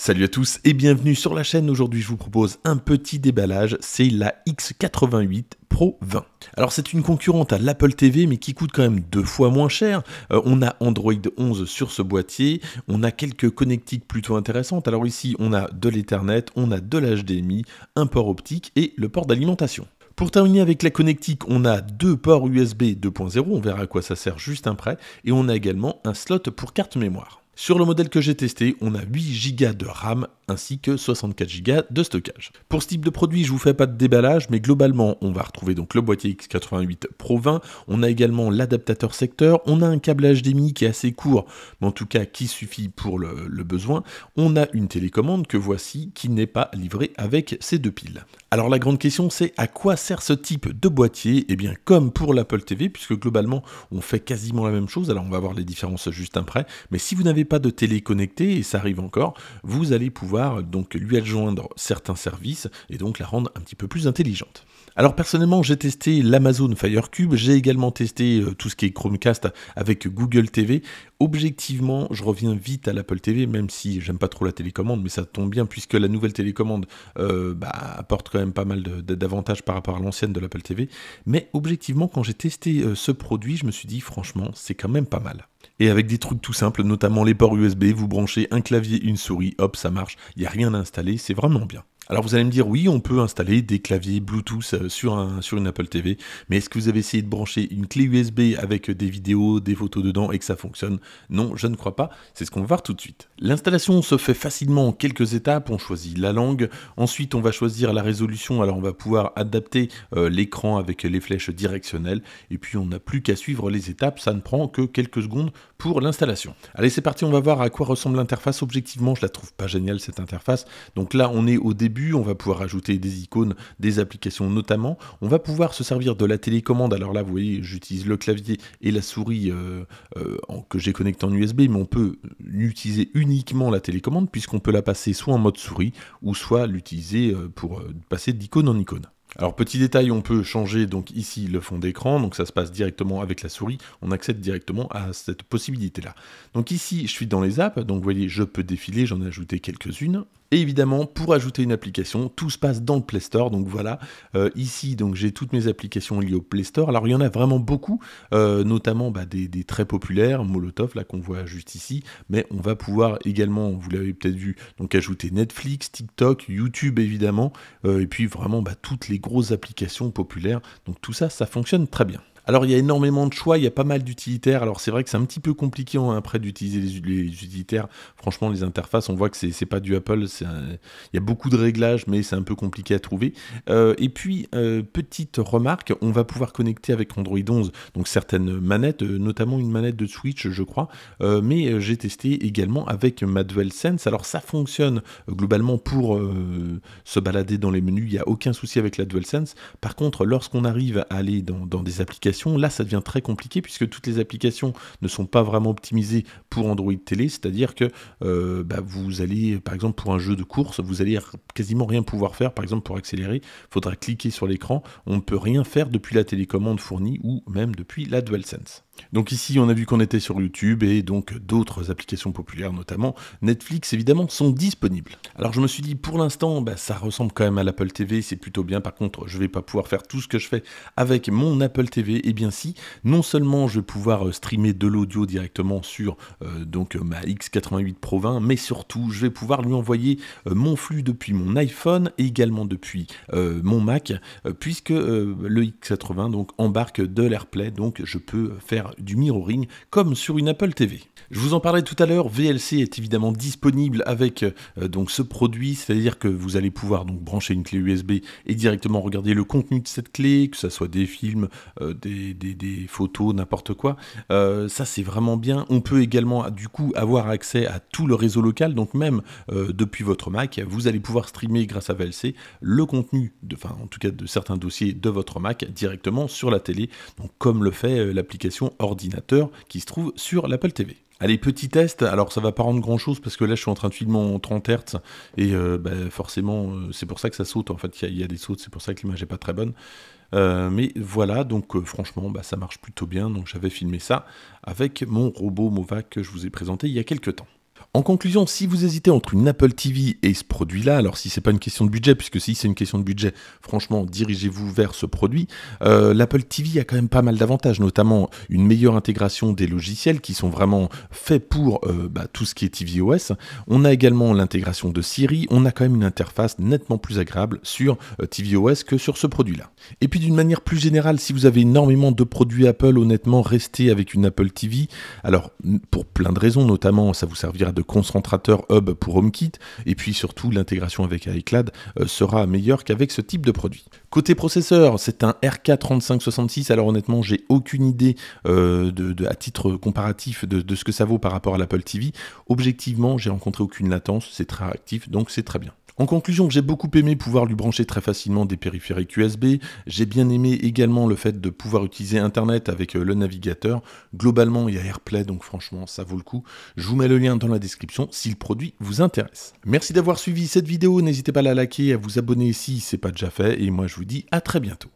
Salut à tous et bienvenue sur la chaîne. Aujourd'hui, je vous propose un petit déballage, c'est la X88 Pro 20. Alors c'est une concurrente à l'Apple TV mais qui coûte quand même 2 fois moins cher. On a Android 11 sur ce boîtier, on a quelques connectiques plutôt intéressantes. Alors ici on a de l'Ethernet, on a de l'HDMI, un port optique et le port d'alimentation. Pour terminer avec la connectique, on a 2 ports USB 2.0, on verra à quoi ça sert juste après, et on a également un slot pour carte mémoire. Sur le modèle que j'ai testé, on a 8 Go de RAM ainsi que 64 Go de stockage. Pour ce type de produit, je ne vous fais pas de déballage, mais globalement, on va retrouver donc le boîtier X88 Pro 20. On a également l'adaptateur secteur. On a un câble HDMI qui est assez court, mais en tout cas qui suffit pour le besoin. On a une télécommande que voici qui n'est pas livrée avec ces 2 piles. Alors la grande question, c'est à quoi sert ce type de boîtier? Eh bien, comme pour l'Apple TV, puisque globalement, on fait quasiment la même chose. Alors on va voir les différences juste après, mais si vous n'avez pas de télé connectée, et ça arrive encore, vous allez pouvoir donc lui adjoindre certains services et donc la rendre un petit peu plus intelligente. Alors personnellement, j'ai testé l'Amazon Fire Cube, j'ai également testé tout ce qui est Chromecast avec Google TV. Objectivement, je reviens vite à l'Apple TV, même si j'aime pas trop la télécommande, mais ça tombe bien puisque la nouvelle télécommande apporte quand même pas mal d'avantages par rapport à l'ancienne de l'Apple TV. Mais objectivement, quand j'ai testé ce produit, je me suis dit franchement, c'est quand même pas mal. Et avec des trucs tout simples, notamment les ports USB, vous branchez un clavier, une souris, hop, ça marche, il n'y a rien à installer, c'est vraiment bien. Alors vous allez me dire, oui, on peut installer des claviers Bluetooth sur une Apple TV, mais est-ce que vous avez essayé de brancher une clé USB avec des vidéos, des photos dedans et que ça fonctionne? Non, je ne crois pas, c'est ce qu'on va voir tout de suite. L'installation se fait facilement en quelques étapes, on choisit la langue, ensuite on va choisir la résolution, alors on va pouvoir adapter l'écran avec les flèches directionnelles, et puis on n'a plus qu'à suivre les étapes, ça ne prend que quelques secondes pour l'installation. Allez, c'est parti, on va voir à quoi ressemble l'interface. Objectivement, je la trouve pas géniale cette interface, donc là on est au début. On va pouvoir ajouter des icônes, des applications notamment. On va pouvoir se servir de la télécommande. Alors là, vous voyez, j'utilise le clavier et la souris que j'ai connecté en USB, mais on peut utiliser uniquement la télécommande puisqu'on peut la passer soit en mode souris ou soit l'utiliser pour passer d'icône en icône. Alors petit détail, on peut changer donc ici le fond d'écran, donc ça se passe directement avec la souris, on accède directement à cette possibilité-là. Donc ici, je suis dans les apps, donc vous voyez, je peux défiler, j'en ai ajouté quelques-unes. Et évidemment, pour ajouter une application, tout se passe dans le Play Store, donc voilà, ici donc j'ai toutes mes applications liées au Play Store. Alors il y en a vraiment beaucoup, notamment des très populaires, Molotov là qu'on voit juste ici, mais on va pouvoir également, vous l'avez peut-être vu, donc ajouter Netflix, TikTok, YouTube évidemment, et puis vraiment toutes les grosses applications populaires, donc tout ça, ça fonctionne très bien. Alors il y a énormément de choix, il y a pas mal d'utilitaires, alors c'est vrai que c'est un petit peu compliqué après d'utiliser les utilitaires, franchement les interfaces, on voit que c'est pas du Apple, il y a beaucoup de réglages mais c'est un peu compliqué à trouver. Et puis petite remarque, on va pouvoir connecter avec Android 11, donc certaines manettes, notamment une manette de Switch je crois, mais j'ai testé également avec ma DualSense, alors ça fonctionne globalement pour se balader dans les menus, il n'y a aucun souci avec la DualSense, par contre lorsqu'on arrive à aller dans des applications, là ça devient très compliqué puisque toutes les applications ne sont pas vraiment optimisées pour Android télé, c'est-à-dire que vous allez, par exemple pour un jeu de course, vous allez quasiment rien pouvoir faire, par exemple pour accélérer, il faudra cliquer sur l'écran, on ne peut rien faire depuis la télécommande fournie ou même depuis la DualSense. Donc ici on a vu qu'on était sur YouTube et donc d'autres applications populaires, notamment Netflix évidemment, sont disponibles. Alors je me suis dit pour l'instant ça ressemble quand même à l'Apple TV, c'est plutôt bien, par contre je vais pas pouvoir faire tout ce que je fais avec mon Apple TV. Et bien si, non seulement je vais pouvoir streamer de l'audio directement sur ma X88 Pro 20, mais surtout je vais pouvoir lui envoyer mon flux depuis mon iPhone et également depuis mon Mac, puisque le X80 donc embarque de l'AirPlay, donc je peux faire du mirroring comme sur une Apple TV. Je vous en parlais tout à l'heure, VLC est évidemment disponible avec donc ce produit, c'est-à-dire que vous allez pouvoir donc brancher une clé USB et directement regarder le contenu de cette clé, que ce soit des films, des photos, n'importe quoi. Ça c'est vraiment bien. On peut également du coup avoir accès à tout le réseau local, donc même depuis votre Mac, vous allez pouvoir streamer grâce à VLC le contenu, de certains dossiers de votre Mac directement sur la télé, donc comme le fait l'application ordinateur qui se trouve sur l'Apple TV. Allez, petit test, alors ça va pas rendre grand chose parce que là je suis en train de filmer en 30 Hz et forcément c'est pour ça que ça saute, en fait il y a des sautes, c'est pour ça que l'image est pas très bonne. Mais voilà, donc franchement ça marche plutôt bien, donc j'avais filmé ça avec mon robot Mova que je vous ai présenté il y a quelques temps. En conclusion, si vous hésitez entre une Apple TV et ce produit-là, alors si c'est pas une question de budget, puisque si c'est une question de budget, franchement, dirigez-vous vers ce produit. L'Apple TV a quand même pas mal d'avantages, notamment une meilleure intégration des logiciels qui sont vraiment faits pour tout ce qui est tvOS. On a également l'intégration de Siri, on a quand même une interface nettement plus agréable sur tvOS que sur ce produit-là. Et puis d'une manière plus générale, si vous avez énormément de produits Apple, honnêtement, restez avec une Apple TV. Alors, pour plein de raisons, notamment, ça vous servira de concentrateur hub pour HomeKit, et puis surtout, l'intégration avec iCloud sera meilleure qu'avec ce type de produit. Côté processeur, c'est un RK3566, alors honnêtement, j'ai aucune idée à titre comparatif de ce que ça vaut par rapport à l'Apple TV. Objectivement, j'ai rencontré aucune latence, c'est très actif, donc c'est très bien. En conclusion, j'ai beaucoup aimé pouvoir lui brancher très facilement des périphériques USB. J'ai bien aimé également le fait de pouvoir utiliser Internet avec le navigateur. Globalement, il y a AirPlay, donc franchement, ça vaut le coup. Je vous mets le lien dans la description si le produit vous intéresse. Merci d'avoir suivi cette vidéo. N'hésitez pas à la liker, à vous abonner si ce n'est pas déjà fait. Et moi, je vous dis à très bientôt.